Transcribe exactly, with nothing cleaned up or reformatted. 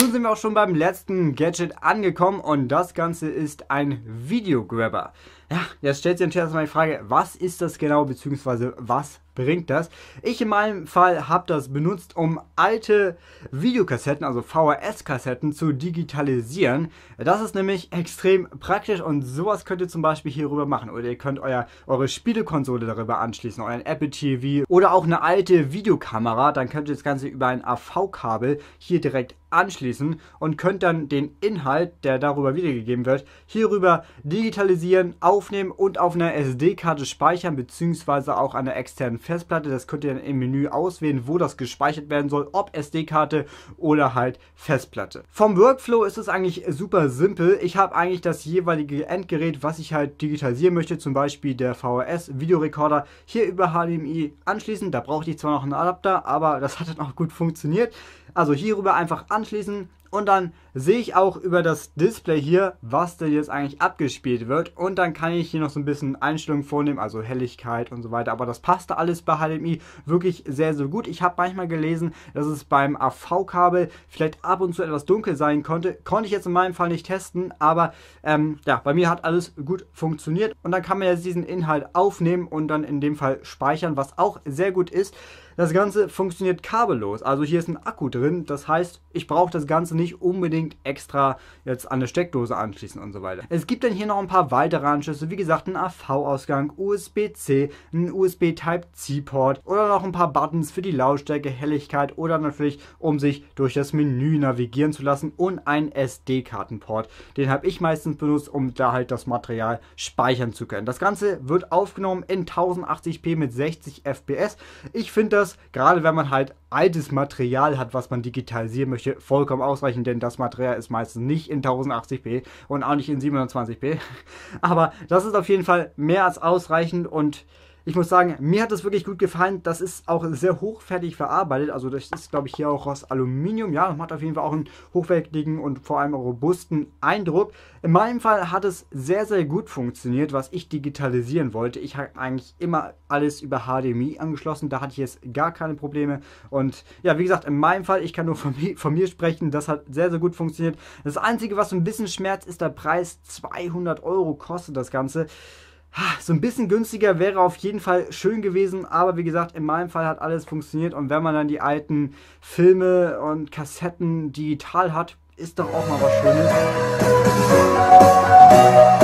Nun sind wir auch schon beim letzten Gadget angekommen und das Ganze ist ein Videograbber. Ja, jetzt stellt sich natürlich erstmal die Frage, was ist das genau, beziehungsweise was bringt das? Ich in meinem Fall habe das benutzt, um alte Videokassetten, also V H S-Kassetten, zu digitalisieren. Das ist nämlich extrem praktisch und sowas könnt ihr zum Beispiel hierüber machen. Oder ihr könnt euer, eure Spielekonsole darüber anschließen, euren Apple T V oder auch eine alte Videokamera. Dann könnt ihr das Ganze über ein A V-Kabel hier direkt anschließen und könnt dann den Inhalt, der darüber wiedergegeben wird, hierüber digitalisieren, aufnehmen und auf einer S D-Karte speichern, beziehungsweise auch an einer externen Festplatte. Das könnt ihr dann im Menü auswählen, wo das gespeichert werden soll, ob S D-Karte oder halt Festplatte. Vom Workflow ist es eigentlich super simpel. Ich habe eigentlich das jeweilige Endgerät, was ich halt digitalisieren möchte, zum Beispiel der V H S-Videorekorder, hier über H D M I anschließen. Da brauchte ich zwar noch einen Adapter, aber das hat dann auch gut funktioniert. Also hierüber einfach anschließen und dann sehe ich auch über das Display hier, was denn jetzt eigentlich abgespielt wird. Und dann kann ich hier noch so ein bisschen Einstellungen vornehmen, also Helligkeit und so weiter. Aber das passte alles bei H D M I wirklich sehr, sehr gut. Ich habe manchmal gelesen, dass es beim A V-Kabel vielleicht ab und zu etwas dunkel sein konnte. Konnte ich jetzt in meinem Fall nicht testen, aber ähm, ja, bei mir hat alles gut funktioniert. Und dann kann man jetzt diesen Inhalt aufnehmen und dann in dem Fall speichern, was auch sehr gut ist. Das Ganze funktioniert kabellos, also hier ist ein Akku drin, das heißt, ich brauche das Ganze nicht unbedingt extra jetzt an eine Steckdose anschließen und so weiter. Es gibt dann hier noch ein paar weitere Anschlüsse, wie gesagt, einen A V-Ausgang, U S B C, einen U S B Type C Port oder noch ein paar Buttons für die Lautstärke, Helligkeit oder natürlich, um sich durch das Menü navigieren zu lassen, und einen S D-Kartenport. Den habe ich meistens benutzt, um da halt das Material speichern zu können. Das Ganze wird aufgenommen in tausendachtzig p mit sechzig F P S. Ich finde das, gerade wenn man halt altes Material hat, was man digitalisieren möchte, vollkommen ausreichend, denn das Material ist meistens nicht in tausendachtzig p und auch nicht in siebenhundertzwanzig p. Aber das ist auf jeden Fall mehr als ausreichend und ich muss sagen, mir hat das wirklich gut gefallen. Das ist auch sehr hochwertig verarbeitet. Also das ist, glaube ich, hier auch aus Aluminium. Ja, das macht auf jeden Fall auch einen hochwertigen und vor allem robusten Eindruck. In meinem Fall hat es sehr, sehr gut funktioniert, was ich digitalisieren wollte. Ich habe eigentlich immer alles über H D M I angeschlossen. Da hatte ich jetzt gar keine Probleme. Und ja, wie gesagt, in meinem Fall, ich kann nur von mir, von mir sprechen. Das hat sehr, sehr gut funktioniert. Das Einzige, was so ein bisschen schmerzt, ist der Preis. zweihundert Euro kostet das Ganze. So ein bisschen günstiger wäre auf jeden Fall schön gewesen, aber wie gesagt, in meinem Fall hat alles funktioniert und wenn man dann die alten Filme und Kassetten digital hat, ist doch auch mal was Schönes.